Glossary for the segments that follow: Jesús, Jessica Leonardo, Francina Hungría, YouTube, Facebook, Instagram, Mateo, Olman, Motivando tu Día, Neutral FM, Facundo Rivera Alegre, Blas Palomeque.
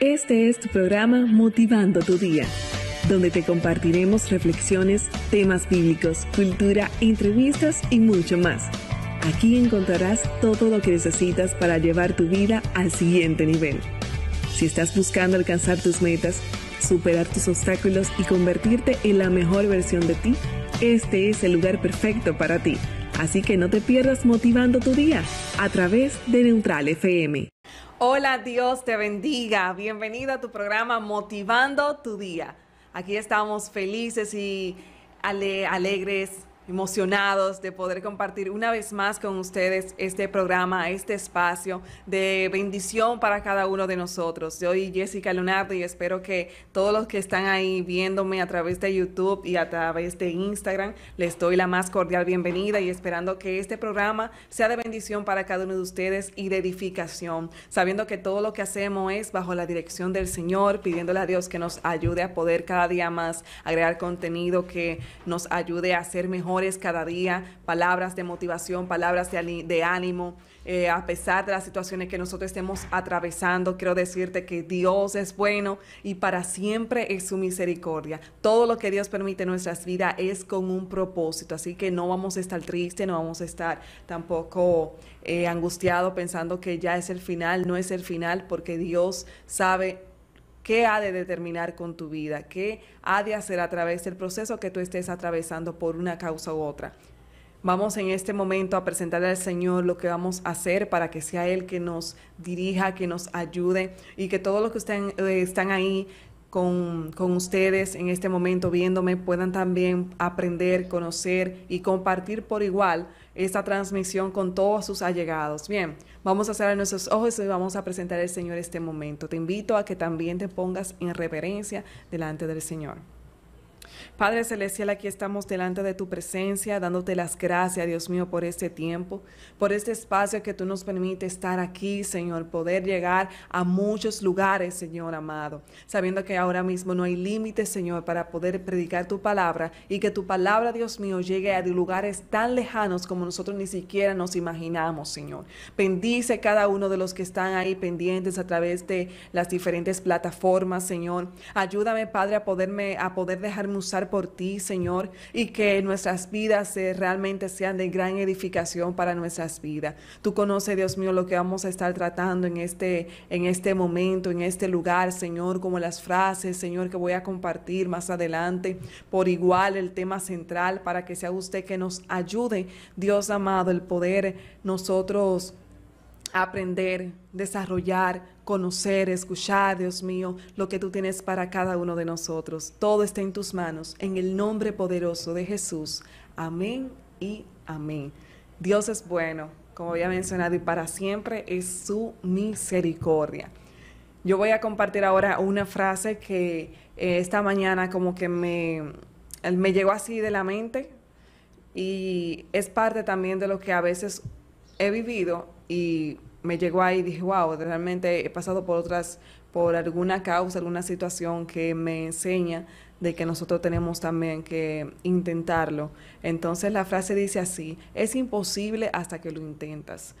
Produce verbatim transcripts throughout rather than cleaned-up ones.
Este es tu programa Motivando tu Día, donde te compartiremos reflexiones, temas bíblicos, cultura, entrevistas y mucho más. Aquí encontrarás todo lo que necesitas para llevar tu vida al siguiente nivel. Si estás buscando alcanzar tus metas, superar tus obstáculos y convertirte en la mejor versión de ti, este es el lugar perfecto para ti. Así que no te pierdas Motivando tu Día a través de Neutral F M. Hola, Dios te bendiga. Bienvenido a tu programa Motivando tu Día. Aquí estamos felices y ale- alegres. emocionados de poder compartir una vez más con ustedes este programa, este espacio de bendición para cada uno de nosotros. Soy Jessica Leonardo y espero que todos los que están ahí viéndome a través de YouTube y a través de Instagram, les doy la más cordial bienvenida y esperando que este programa sea de bendición para cada uno de ustedes y de edificación, sabiendo que todo lo que hacemos es bajo la dirección del Señor, pidiéndole a Dios que nos ayude a poder cada día más agregar contenido que nos ayude a ser mejor cada día, palabras de motivación, palabras de, de ánimo, eh, a pesar de las situaciones que nosotros estemos atravesando. Quiero decirte que Dios es bueno y para siempre es su misericordia. Todo lo que Dios permite en nuestras vidas es con un propósito, así que no vamos a estar tristes, no vamos a estar tampoco eh, angustiados pensando que ya es el final. No es el final, porque Dios sabe qué ha de determinar con tu vida, qué ha de hacer a través del proceso que tú estés atravesando por una causa u otra. Vamos en este momento a presentarle al Señor lo que vamos a hacer para que sea Él que nos dirija, que nos ayude y que todos los que estén, eh, están ahí con, con ustedes en este momento viéndome puedan también aprender, conocer y compartir por igual esta transmisión con todos sus allegados. Bien, vamos a cerrar nuestros ojos y vamos a presentar al Señor este momento. Te invito a que también te pongas en reverencia delante del Señor. Padre Celestial, aquí estamos delante de tu presencia, dándote las gracias, Dios mío, por este tiempo, por este espacio que tú nos permites estar aquí, Señor, poder llegar a muchos lugares, Señor amado, sabiendo que ahora mismo no hay límites, Señor, para poder predicar tu palabra y que tu palabra, Dios mío, llegue a lugares tan lejanos como nosotros ni siquiera nos imaginamos, Señor. Bendice cada uno de los que están ahí pendientes a través de las diferentes plataformas, Señor. Ayúdame, Padre, a poderme, a poder dejarme usar por ti, Señor, y que nuestras vidas eh, realmente sean de gran edificación para nuestras vidas. Tú conoces, Dios mío, lo que vamos a estar tratando en este, en este momento, en este lugar, Señor, como las frases, Señor, que voy a compartir más adelante, por igual el tema central, para que sea usted que nos ayude, Dios amado, el poder nosotros aprender, desarrollar, conocer, escuchar, Dios mío, lo que tú tienes para cada uno de nosotros. Todo está en tus manos, en el nombre poderoso de Jesús. Amén y amén. Dios es bueno, como había mencionado, y para siempre es su misericordia. Yo voy a compartir ahora una frase que eh, esta mañana como que me, me llegó así de la mente, y es parte también de lo que a veces he vivido, y me llegó ahí y dije, wow, realmente he pasado por otras, por alguna causa, alguna situación que me enseña de que nosotros tenemos también que intentarlo. Entonces la frase dice así: es imposible hasta que lo intentas.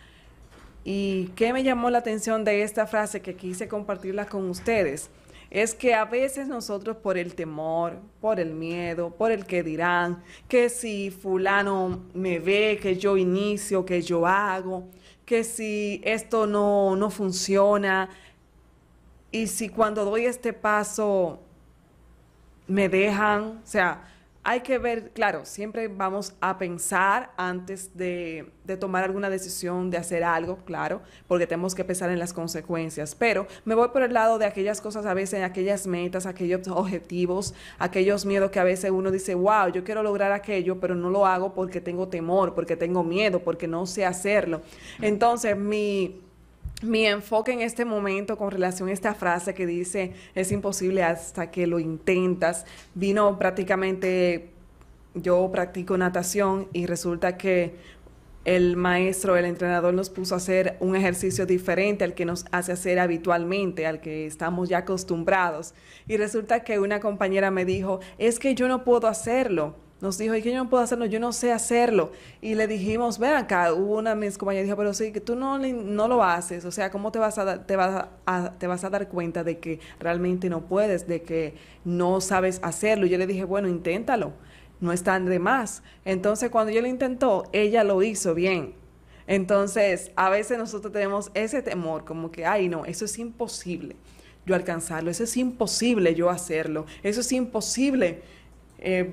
¿Y qué me llamó la atención de esta frase que quise compartirla con ustedes? Es que a veces nosotros, por el temor, por el miedo, por el que dirán, que si fulano me ve, que yo inicio, que yo hago, que si esto no, no funciona, y si cuando doy este paso me dejan, o sea, hay que ver, claro, siempre vamos a pensar antes de, de tomar alguna decisión, de hacer algo, claro, porque tenemos que pensar en las consecuencias. Pero me voy por el lado de aquellas cosas a veces, aquellas metas, aquellos objetivos, aquellos miedos que a veces uno dice, wow, yo quiero lograr aquello, pero no lo hago porque tengo temor, porque tengo miedo, porque no sé hacerlo. Entonces, mi... Mi enfoque en este momento con relación a esta frase que dice es imposible hasta que lo intentas, vino prácticamente, yo practico natación y resulta que el maestro, el entrenador nos puso a hacer un ejercicio diferente al que nos hace hacer habitualmente, al que estamos ya acostumbrados. Y resulta que una compañera me dijo, es que yo no puedo hacerlo. Nos dijo, es que yo no puedo hacerlo, yo no sé hacerlo. Y le dijimos, ven acá, hubo una de mis compañeras dijo, pero sí, que tú no, no lo haces, o sea, ¿cómo te vas, a dar, te, vas a, te vas a dar cuenta de que realmente no puedes, de que no sabes hacerlo? Y yo le dije, bueno, inténtalo, no es tan de más. Entonces, cuando yo lo intentó, ella lo hizo bien. Entonces, a veces nosotros tenemos ese temor, como que, ay, no, eso es imposible yo alcanzarlo, eso es imposible yo hacerlo, eso es imposible eh,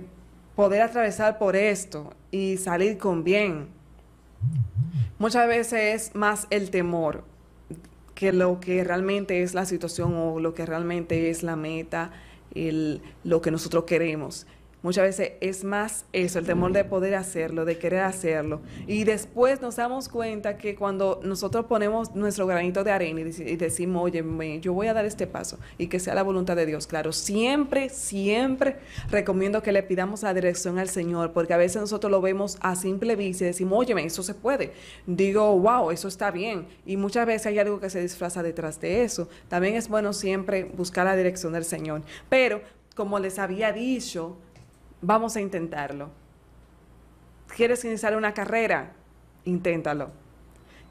poder atravesar por esto y salir con bien. Muchas veces es más el temor que lo que realmente es la situación o lo que realmente es la meta, el, lo que nosotros queremos. Muchas veces es más eso, el temor de poder hacerlo, de querer hacerlo. Y después nos damos cuenta que cuando nosotros ponemos nuestro granito de arena y, dec- y decimos, oye, me, yo voy a dar este paso y que sea la voluntad de Dios. Claro, siempre, siempre recomiendo que le pidamos la dirección al Señor, porque a veces nosotros lo vemos a simple vista y decimos, oye, eso se puede. Digo, wow, eso está bien. Y muchas veces hay algo que se disfraza detrás de eso. También es bueno siempre buscar la dirección del Señor. Pero, como les había dicho, vamos a intentarlo. ¿Quieres iniciar una carrera? Inténtalo.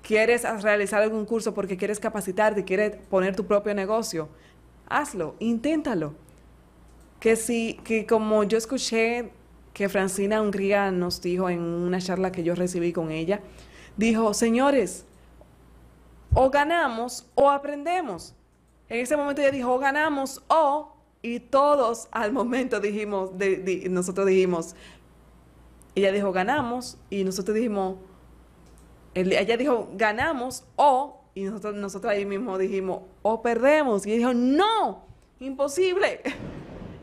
¿Quieres realizar algún curso porque quieres capacitarte, quieres poner tu propio negocio? Hazlo, inténtalo. Que si, que como yo escuché que Francina Hungría nos dijo en una charla que yo recibí con ella, dijo, señores, o ganamos o aprendemos. En ese momento ella dijo, o ganamos o... Y todos al momento dijimos, de, de, nosotros dijimos, ella dijo ganamos, y nosotros dijimos, el, ella dijo ganamos o, y nosotros, nosotros ahí mismo dijimos, o perdemos. Y ella dijo, no, imposible.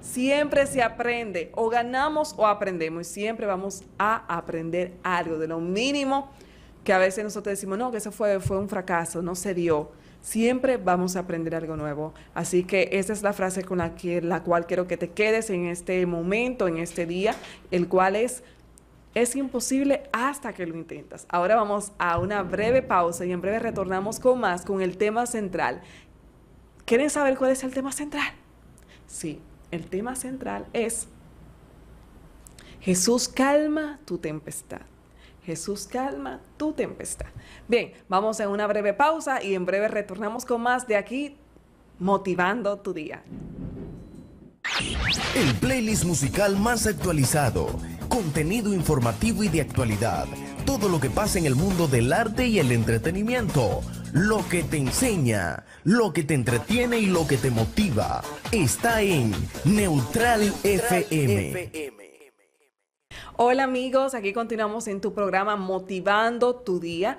Siempre se aprende, o ganamos o aprendemos, y siempre vamos a aprender algo de lo mínimo que a veces nosotros decimos, no, que eso fue, fue un fracaso, no se dio. Siempre vamos a aprender algo nuevo. Así que esa es la frase con la, que, la cual quiero que te quedes en este momento, en este día, el cual es, es imposible hasta que lo intentas. Ahora vamos a una breve pausa y en breve retornamos con más, con el tema central. ¿Quieren saber cuál es el tema central? Sí, el tema central es Jesús calma tu tempestad. Jesús calma tu tempestad. Bien, vamos a una breve pausa y en breve retornamos con más de aquí, Motivando tu Día. El playlist musical más actualizado, contenido informativo y de actualidad, todo lo que pasa en el mundo del arte y el entretenimiento, lo que te enseña, lo que te entretiene y lo que te motiva, está en Neutral, Neutral F M. F M. Hola amigos, aquí continuamos en tu programa Motivando tu Día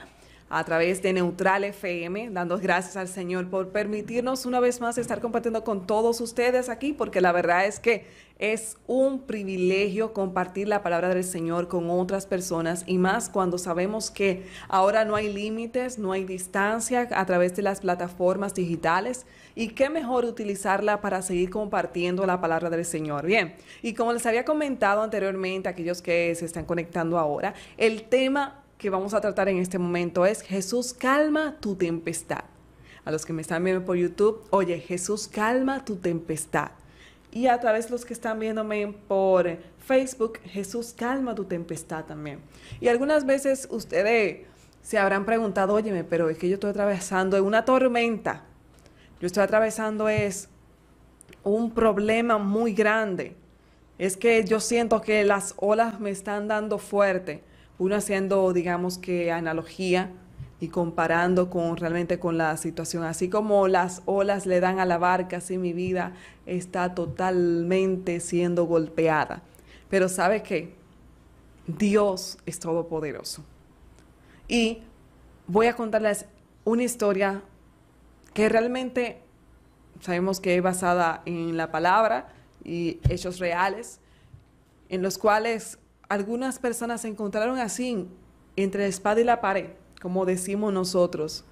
a través de Neutral F M, dando gracias al Señor por permitirnos una vez más estar compartiendo con todos ustedes aquí, porque la verdad es que es un privilegio compartir la palabra del Señor con otras personas, y más cuando sabemos que ahora no hay límites, no hay distancia a través de las plataformas digitales, y qué mejor utilizarla para seguir compartiendo la palabra del Señor. Bien, y como les había comentado anteriormente, aquellos que se están conectando ahora, el tema que vamos a tratar en este momento es Jesús calma tu tempestad. A los que me están viendo por YouTube, oye, Jesús calma tu tempestad. Y a través de los que están viéndome por Facebook, Jesús calma tu tempestad también. Y algunas veces ustedes se habrán preguntado, óyeme, pero es que yo estoy atravesando una tormenta. Yo estoy atravesando es un problema muy grande. Es que yo siento que las olas me están dando fuerte. Uno haciendo, digamos que, analogía y comparando con realmente con la situación. Así como las olas le dan a la barca, así mi vida está totalmente siendo golpeada. Pero ¿sabe qué? Dios es todopoderoso. Y voy a contarles una historia que realmente sabemos que es basada en la palabra y hechos reales, en los cuales algunas personas se encontraron así, entre la espada y la pared, como decimos nosotros,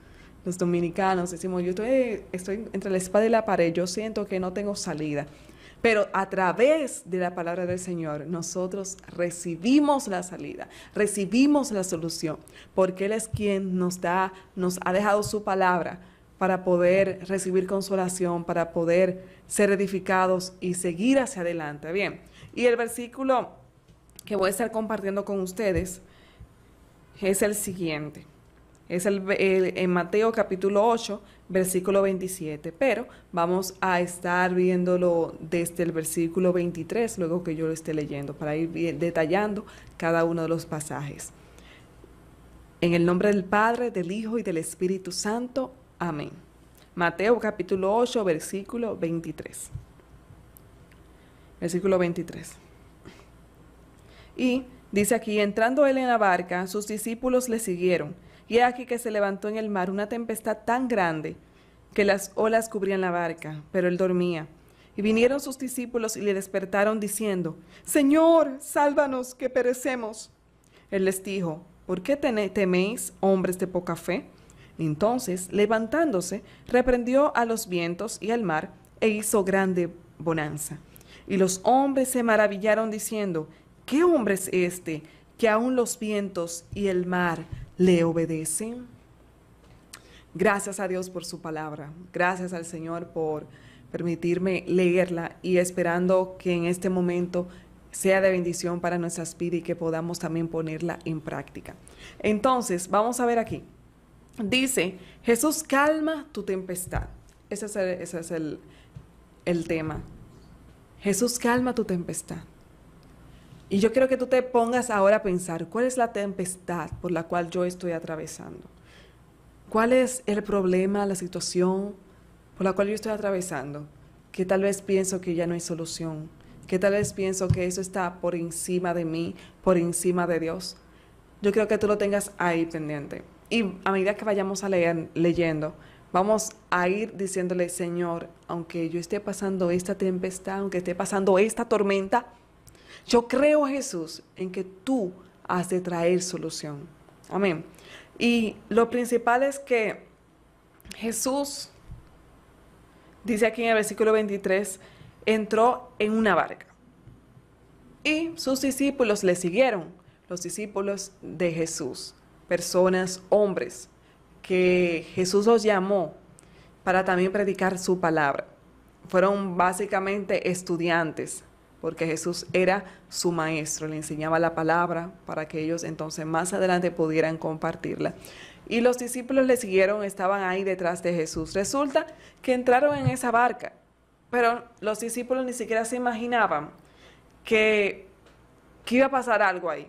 los dominicanos, decimos, yo estoy, estoy entre la espada y la pared, yo siento que no tengo salida. Pero a través de la palabra del Señor, nosotros recibimos la salida, recibimos la solución, porque Él es quien nos da, nos ha dejado su palabra para poder recibir consolación, para poder ser edificados y seguir hacia adelante. Bien, y el versículo que voy a estar compartiendo con ustedes es el siguiente. Es el, el, en Mateo capítulo ocho, versículo veintisiete, pero vamos a estar viéndolo desde el versículo veintitrés, luego que yo lo esté leyendo, para ir detallando cada uno de los pasajes. En el nombre del Padre, del Hijo y del Espíritu Santo. Amén. Mateo capítulo ocho, versículo veintitrés. Versículo veintitrés. Y dice aquí, entrando él en la barca, sus discípulos le siguieron. Y aquí que se levantó en el mar una tempestad tan grande que las olas cubrían la barca, pero él dormía. Y vinieron sus discípulos y le despertaron diciendo, Señor, sálvanos, que perecemos. Él les dijo, ¿por qué teméis, hombres de poca fe? Entonces, levantándose, reprendió a los vientos y al mar, e hizo grande bonanza. Y los hombres se maravillaron diciendo, ¿qué hombre es este, que aún los vientos y el mar le obedecen? Gracias a Dios por su palabra. Gracias al Señor por permitirme leerla, y esperando que en este momento sea de bendición para nuestras vidas y que podamos también ponerla en práctica. Entonces, vamos a ver aquí. Dice, Jesús calma tu tempestad. Ese es el, ese es el, el tema. Jesús calma tu tempestad. Y yo quiero que tú te pongas ahora a pensar, ¿cuál es la tempestad por la cual yo estoy atravesando? ¿Cuál es el problema, la situación por la cual yo estoy atravesando? Que tal vez pienso que ya no hay solución, que tal vez pienso que eso está por encima de mí, por encima de Dios. Yo creo que tú lo tengas ahí pendiente. Y a medida que vayamos a leer, leyendo, vamos a ir diciéndole, Señor, aunque yo esté pasando esta tempestad, aunque esté pasando esta tormenta, yo creo, Jesús, en que tú has de traer solución. Amén. Y lo principal es que Jesús, dice aquí en el versículo veintitrés, entró en una barca y sus discípulos le siguieron, los discípulos de Jesús, personas, hombres, que Jesús los llamó para también predicar su palabra. Fueron básicamente estudiantes, porque Jesús era su maestro, le enseñaba la palabra para que ellos entonces más adelante pudieran compartirla. Y los discípulos le siguieron, estaban ahí detrás de Jesús. Resulta que entraron en esa barca, pero los discípulos ni siquiera se imaginaban que, que iba a pasar algo ahí.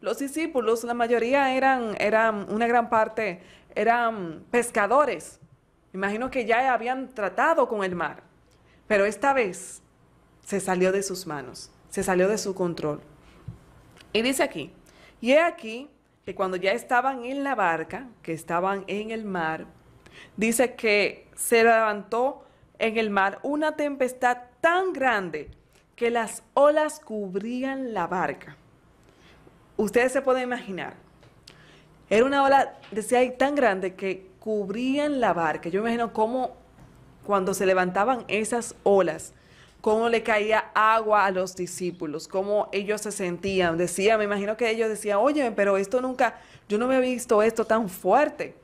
Los discípulos, la mayoría eran, eran una gran parte, eran pescadores. Imagino que ya habían tratado con el mar, pero esta vez se salió de sus manos, se salió de su control. Y dice aquí, y he aquí que cuando ya estaban en la barca, que estaban en el mar, dice que se levantó en el mar una tempestad tan grande que las olas cubrían la barca. Ustedes se pueden imaginar, era una ola, decía ahí, tan grande que cubrían la barca. Yo me imagino cómo cuando se levantaban esas olas, cómo le caía agua a los discípulos, cómo ellos se sentían. Decía, me imagino que ellos decían, oye, pero esto nunca, yo no me he visto esto tan fuerte.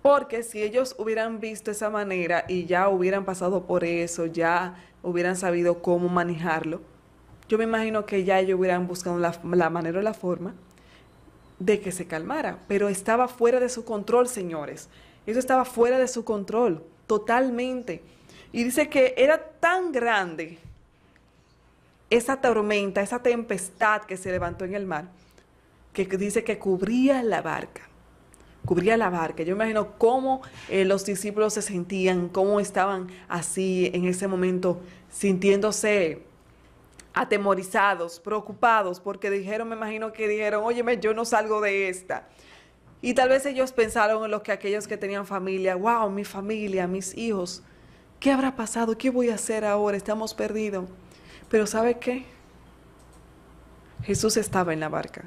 Porque si ellos hubieran visto esa manera y ya hubieran pasado por eso, ya hubieran sabido cómo manejarlo, yo me imagino que ya ellos hubieran buscado la, la manera o la forma de que se calmara. Pero estaba fuera de su control, señores. Eso estaba fuera de su control, totalmente. Y dice que era tan grande esa tormenta, esa tempestad que se levantó en el mar, que dice que cubría la barca, cubría la barca. Yo imagino cómo eh, los discípulos se sentían, cómo estaban así en ese momento, sintiéndose atemorizados, preocupados, porque dijeron, me imagino que dijeron, óyeme, yo no salgo de esta. Y tal vez ellos pensaron en los que aquellos que tenían familia, wow, mi familia, mis hijos, ¿qué habrá pasado? ¿Qué voy a hacer ahora? Estamos perdidos. Pero ¿sabe qué? Jesús estaba en la barca.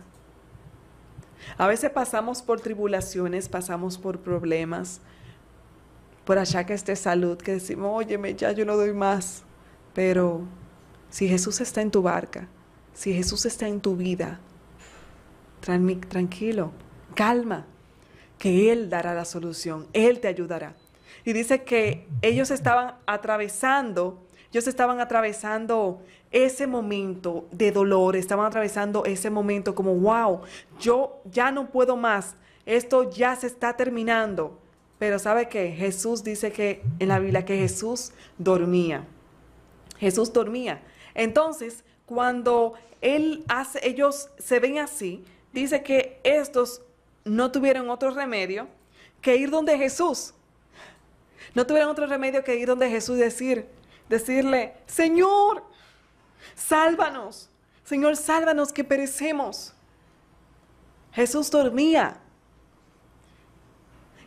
A veces pasamos por tribulaciones, pasamos por problemas, por achaques de salud, que decimos, óyeme, ya yo no doy más. Pero si Jesús está en tu barca, si Jesús está en tu vida, tranquilo, calma, que Él dará la solución, Él te ayudará. Y dice que ellos estaban atravesando Ellos estaban atravesando ese momento de dolor, estaban atravesando ese momento como, wow, yo ya no puedo más, esto ya se está terminando. Pero ¿sabe qué? Jesús dice que en la Biblia que Jesús dormía. Jesús dormía. Entonces, cuando él hace, ellos se ven así, dice que estos no tuvieron otro remedio que ir donde Jesús. No tuvieron otro remedio que ir donde Jesús y decir, decirle, Señor, sálvanos. Señor, sálvanos que perecemos. Jesús dormía.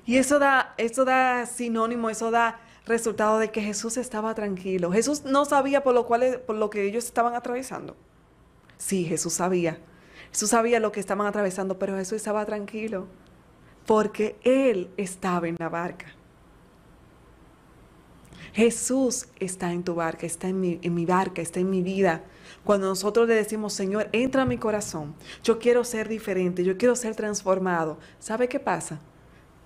Y eso da, eso da sinónimo, eso da resultado de que Jesús estaba tranquilo. Jesús no sabía por lo, cual, por lo que ellos estaban atravesando. Sí, Jesús sabía. Jesús sabía lo que estaban atravesando, pero Jesús estaba tranquilo porque Él estaba en la barca. Jesús está en tu barca, está en mi, en mi barca, está en mi vida. Cuando nosotros le decimos, Señor, entra a mi corazón. Yo quiero ser diferente, yo quiero ser transformado. ¿Sabe qué pasa?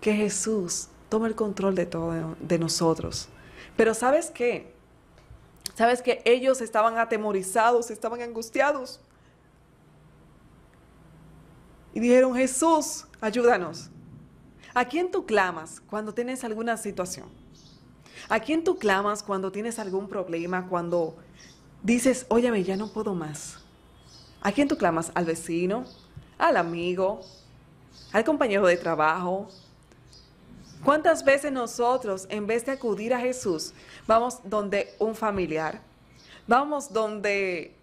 Que Jesús toma el control de todo de nosotros. Pero ¿sabes qué? ¿Sabes qué? Ellos estaban atemorizados, estaban angustiados. Y dijeron, Jesús, ayúdanos. ¿A quién tú clamas cuando tienes alguna situación? ¿A quién tú clamas cuando tienes algún problema? Cuando dices, óyeme, ya no puedo más. ¿A quién tú clamas? ¿Al vecino? ¿Al amigo? ¿Al compañero de trabajo? ¿Cuántas veces nosotros, en vez de acudir a Jesús, vamos donde un familiar, vamos donde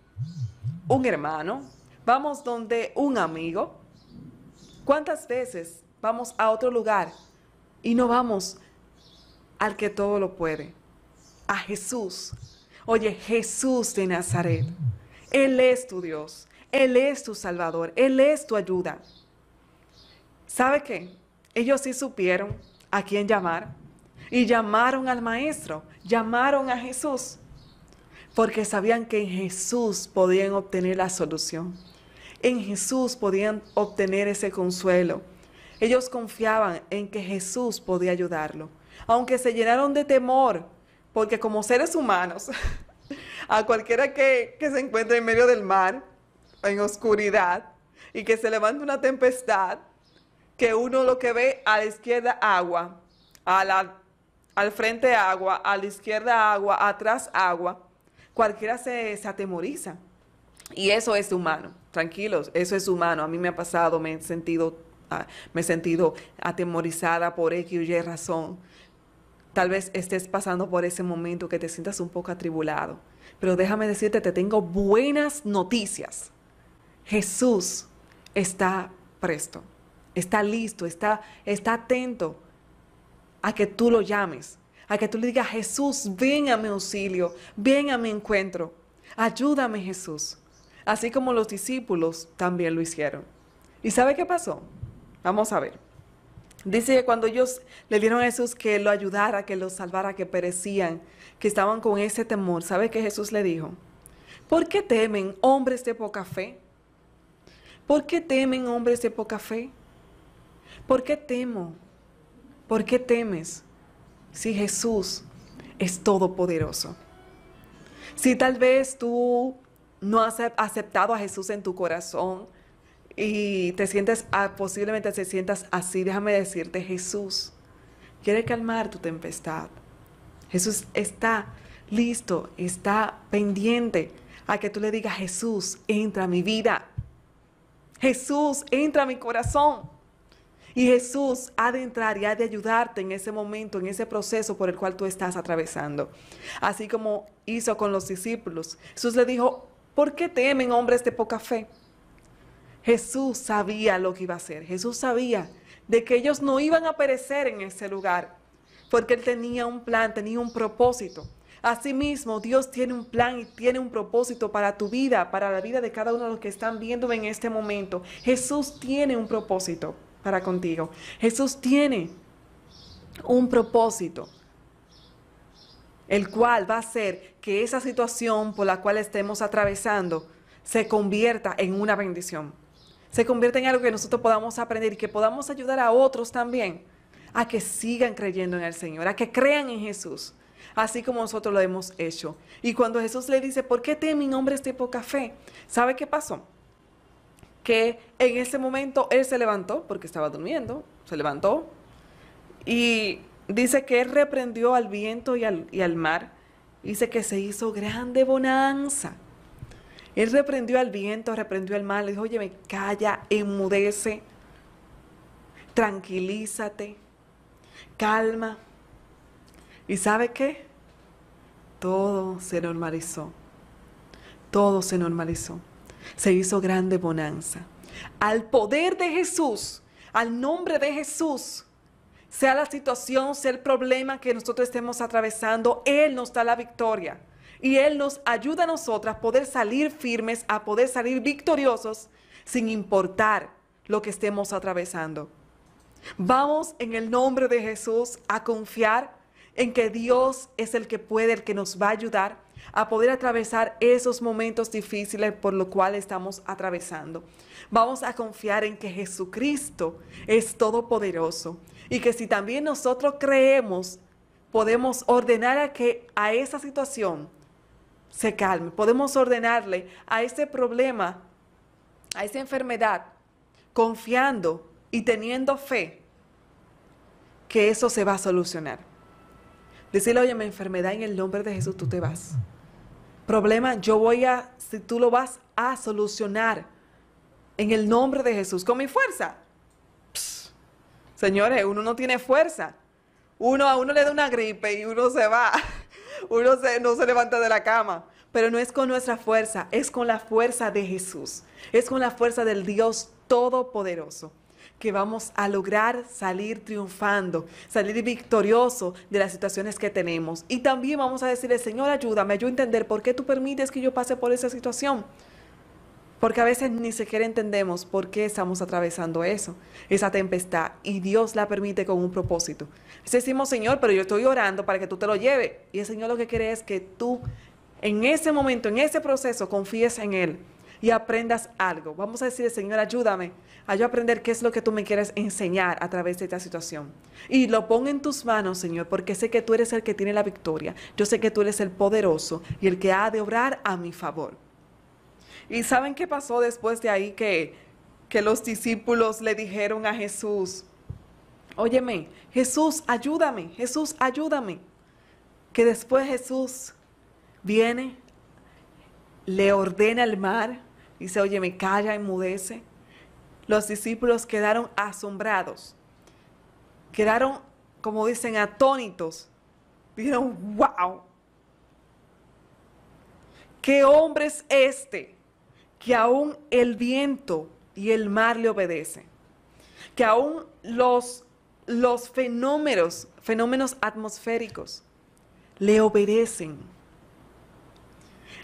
un hermano, vamos donde un amigo? ¿Cuántas veces vamos a otro lugar y no vamos al que todo lo puede? A Jesús. Oye, Jesús de Nazaret. Él es tu Dios. Él es tu Salvador. Él es tu ayuda. ¿Sabe qué? Ellos sí supieron a quién llamar. Y llamaron al Maestro, llamaron a Jesús, porque sabían que en Jesús podían obtener la solución. En Jesús podían obtener ese consuelo. Ellos confiaban en que Jesús podía ayudarlo, aunque se llenaron de temor, porque como seres humanos, a cualquiera que, que se encuentre en medio del mar, en oscuridad, y que se levante una tempestad, que uno lo que ve a la izquierda agua, a la, al frente agua, a la izquierda agua, atrás agua, cualquiera se, se atemoriza. Y eso es humano, tranquilos, eso es humano. A mí me ha pasado, me he sentido, me he sentido atemorizada por X o Y razón. Tal vez estés pasando por ese momento que te sientas un poco atribulado, pero déjame decirte, te tengo buenas noticias. Jesús está presto. Está listo, está, está atento a que tú lo llames, a que tú le digas, Jesús, ven a mi auxilio, ven a mi encuentro, ayúdame Jesús. Así como los discípulos también lo hicieron. ¿Y sabe qué pasó? Vamos a ver. Dice que cuando ellos le dieron a Jesús que lo ayudara, que lo salvara, que perecían, que estaban con ese temor, ¿sabe qué Jesús le dijo? ¿Por qué temen hombres de poca fe? ¿Por qué temen hombres de poca fe? ¿Por qué temo? ¿Por qué temes? Si Jesús es todopoderoso. Si tal vez tú no has aceptado a Jesús en tu corazón y te sientes, posiblemente te sientas así, déjame decirte, Jesús quiere calmar tu tempestad. Jesús está listo, está pendiente a que tú le digas, Jesús, entra a mi vida. Jesús, entra a mi corazón. Y Jesús ha de entrar y ha de ayudarte en ese momento, en ese proceso por el cual tú estás atravesando. Así como hizo con los discípulos. Jesús le dijo, ¿por qué temen hombres de poca fe? Jesús sabía lo que iba a hacer. Jesús sabía de que ellos no iban a perecer en ese lugar. Porque Él tenía un plan, tenía un propósito. Asimismo, Dios tiene un plan y tiene un propósito para tu vida, para la vida de cada uno de los que están viéndome en este momento. Jesús tiene un propósito para contigo. Jesús tiene un propósito, el cual va a hacer que esa situación por la cual estemos atravesando se convierta en una bendición, se convierta en algo que nosotros podamos aprender y que podamos ayudar a otros también a que sigan creyendo en el Señor, a que crean en Jesús, así como nosotros lo hemos hecho. Y cuando Jesús le dice, ¿por qué teme en hombres de poca fe? ¿Sabe qué pasó? Que en ese momento él se levantó, porque estaba durmiendo, se levantó, y dice que él reprendió al viento y al, y al mar, dice que se hizo grande bonanza. Él reprendió al viento, reprendió al mar, le dijo, oye, calla, enmudece, tranquilízate, calma. ¿Y sabe qué? Todo se normalizó, todo se normalizó. Se hizo grande bonanza. Al poder de Jesús, al nombre de Jesús, sea la situación, sea el problema que nosotros estemos atravesando, Él nos da la victoria. Y Él nos ayuda a nosotras a poder salir firmes, a poder salir victoriosos, sin importar lo que estemos atravesando. Vamos en el nombre de Jesús a confiar en que Dios es el que puede, el que nos va a ayudar a poder atravesar esos momentos difíciles por los cuales estamos atravesando. Vamos a confiar en que Jesucristo es todopoderoso y que si también nosotros creemos, podemos ordenar a que a esa situación se calme. Podemos ordenarle a ese problema, a esa enfermedad, confiando y teniendo fe que eso se va a solucionar. Decirle, oye, mi enfermedad, en el nombre de Jesús tú te vas. Problema, yo voy a, si tú lo vas a solucionar, en el nombre de Jesús, con mi fuerza. Psst. Señores, uno no tiene fuerza. Uno a uno le da una gripe y uno se va, uno se, no se levanta de la cama. Pero no es con nuestra fuerza, es con la fuerza de Jesús, es con la fuerza del Dios Todopoderoso, que vamos a lograr salir triunfando, salir victorioso de las situaciones que tenemos. Y también vamos a decirle, Señor, ayúdame, yo entender por qué tú permites que yo pase por esa situación. Porque a veces ni siquiera entendemos por qué estamos atravesando eso, esa tempestad, y Dios la permite con un propósito. Decimos, Señor, pero yo estoy orando para que tú te lo lleves. Y el Señor lo que quiere es que tú, en ese momento, en ese proceso, confíes en Él y aprendas algo. Vamos a decirle, Señor, ayúdame a yo aprender qué es lo que tú me quieres enseñar a través de esta situación. Y lo pongo en tus manos, Señor, porque sé que tú eres el que tiene la victoria. Yo sé que tú eres el poderoso y el que ha de obrar a mi favor. ¿Y saben qué pasó después de ahí? Que, que los discípulos le dijeron a Jesús, óyeme, Jesús, ayúdame, Jesús, ayúdame. Que después Jesús viene, le ordena al mar, dice, óyeme, calla, enmudece. Los discípulos quedaron asombrados, quedaron, como dicen, atónitos. Dijeron, wow, ¿qué hombre es este? Que aún el viento y el mar le obedecen, que aún los, los fenómenos, fenómenos atmosféricos le obedecen.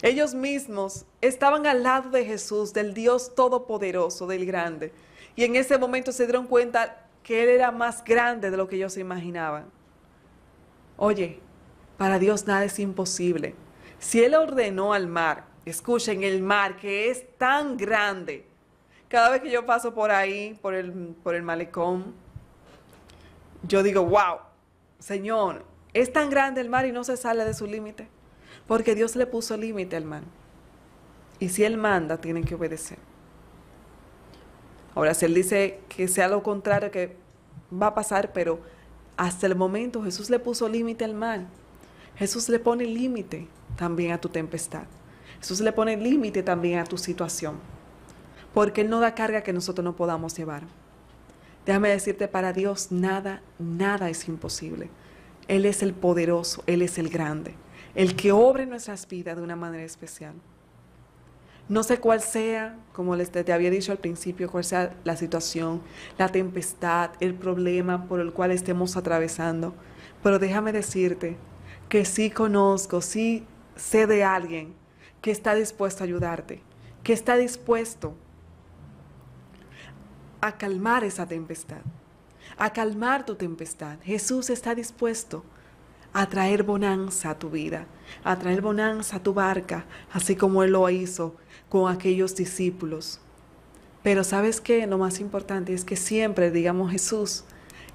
Ellos mismos estaban al lado de Jesús, del Dios Todopoderoso, del Grande, y en ese momento se dieron cuenta que Él era más grande de lo que ellos se imaginaban. Oye, para Dios nada es imposible. Si Él ordenó al mar, escuchen, el mar que es tan grande. Cada vez que yo paso por ahí, por el, por el malecón, yo digo, wow, Señor, es tan grande el mar y no se sale de su límite. Porque Dios le puso límite al mar. Y si Él manda, tienen que obedecer. Ahora, si Él dice que sea lo contrario, que va a pasar, pero hasta el momento Jesús le puso límite al mar. Jesús le pone límite también a tu tempestad. Jesús le pone límite también a tu situación, porque Él no da carga que nosotros no podamos llevar. Déjame decirte, para Dios nada, nada es imposible. Él es el poderoso, Él es el grande, el que obra en nuestras vidas de una manera especial. No sé cuál sea, como les te había dicho al principio, cuál sea la situación, la tempestad, el problema por el cual estemos atravesando, pero déjame decirte que sí conozco, sí sé de alguien que está dispuesto a ayudarte, que está dispuesto a calmar esa tempestad, a calmar tu tempestad. Jesús está dispuesto a traer bonanza a tu vida, a traer bonanza a tu barca, así como Él lo hizo con aquellos discípulos. Pero ¿sabes qué? Lo más importante es que siempre digamos, Jesús,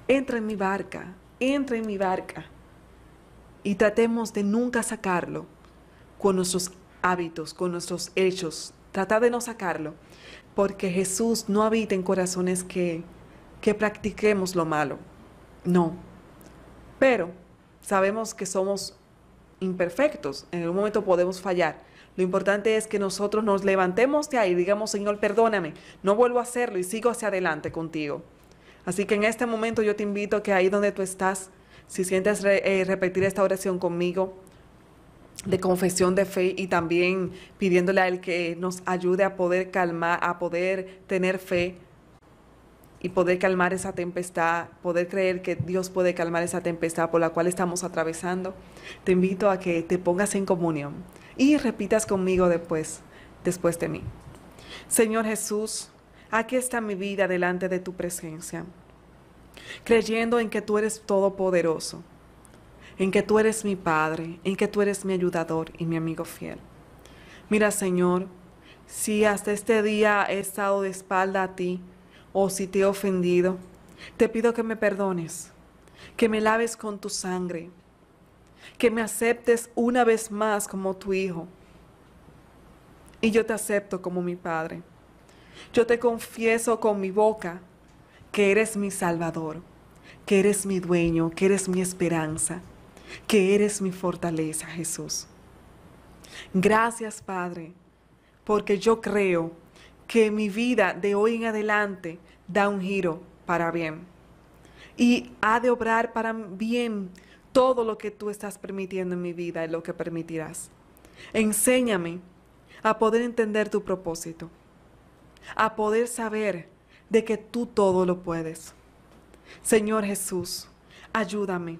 entra en mi barca, entra en mi barca. y tratemos de nunca sacarlo con nuestros hábitos, con nuestros hechos. Trata de no sacarlo, porque Jesús no habita en corazones que, que practiquemos lo malo. No. Pero sabemos que somos imperfectos. En algún momento podemos fallar. Lo importante es que nosotros nos levantemos de ahí y digamos, Señor, perdóname, no vuelvo a hacerlo y sigo hacia adelante contigo. Así que en este momento yo te invito a que ahí donde tú estás, si sientes re, eh, repetir esta oración conmigo, de confesión de fe y también pidiéndole a Él que nos ayude a poder calmar, a poder tener fe y poder calmar esa tempestad, poder creer que Dios puede calmar esa tempestad por la cual estamos atravesando. Te invito a que te pongas en comunión y repitas conmigo después, después de mí. Señor Jesús, aquí está mi vida delante de tu presencia, creyendo en que tú eres todopoderoso, en que tú eres mi Padre, en que tú eres mi ayudador y mi amigo fiel. Mira, Señor, si hasta este día he estado de espalda a ti, o si te he ofendido, te pido que me perdones, que me laves con tu sangre, que me aceptes una vez más como tu hijo. Y yo te acepto como mi Padre. Yo te confieso con mi boca que eres mi Salvador, que eres mi dueño, que eres mi esperanza, que eres mi fortaleza, Jesús. Gracias, Padre, porque yo creo que mi vida de hoy en adelante da un giro para bien y ha de obrar para bien todo lo que tú estás permitiendo en mi vida y lo que permitirás. Enséñame a poder entender tu propósito, a poder saber de que tú todo lo puedes. Señor Jesús, ayúdame.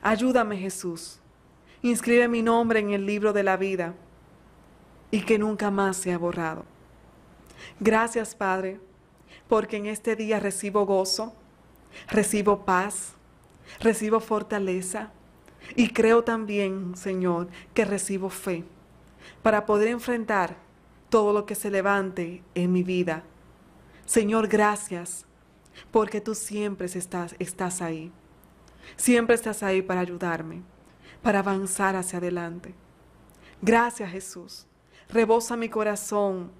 Ayúdame, Jesús, inscribe mi nombre en el libro de la vida y que nunca más sea borrado. Gracias, Padre, porque en este día recibo gozo, recibo paz, recibo fortaleza y creo también, Señor, que recibo fe para poder enfrentar todo lo que se levante en mi vida. Señor, gracias, porque tú siempre estás, estás ahí. Siempre estás ahí para ayudarme, para avanzar hacia adelante. Gracias, Jesús. Rebosa mi corazón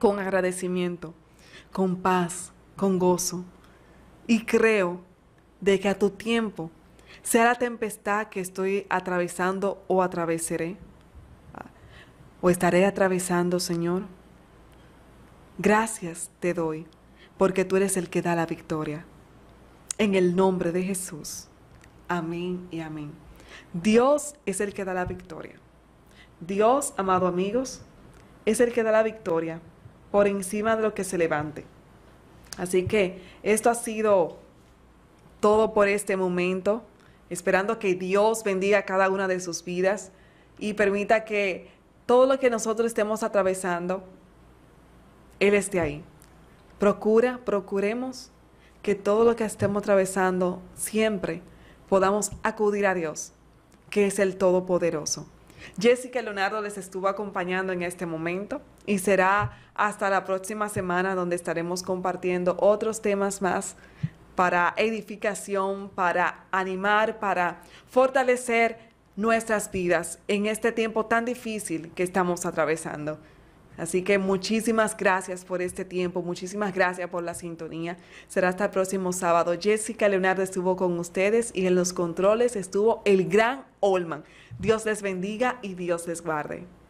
con agradecimiento, con paz, con gozo. Y creo de que a tu tiempo, sea la tempestad que estoy atravesando o atravesaré, o estaré atravesando, Señor, gracias te doy, porque tú eres el que da la victoria. En el nombre de Jesús. Amén y amén. Dios es el que da la victoria. Dios, amado amigos, es el que da la victoria por encima de lo que se levante. Así que esto ha sido todo por este momento. Esperando que Dios bendiga cada una de sus vidas y permita que todo lo que nosotros estemos atravesando, Él esté ahí. Procura, procuremos que todo lo que estemos atravesando siempre podamos acudir a Dios, que es el Todopoderoso. Jessica Leonardo les estuvo acompañando en este momento y será hasta la próxima semana donde estaremos compartiendo otros temas más para edificación, para animar, para fortalecer nuestras vidas en este tiempo tan difícil que estamos atravesando. Así que muchísimas gracias por este tiempo, muchísimas gracias por la sintonía. Será hasta el próximo sábado. Jessica Leonardo estuvo con ustedes y en los controles estuvo el gran Olman. Dios les bendiga y Dios les guarde.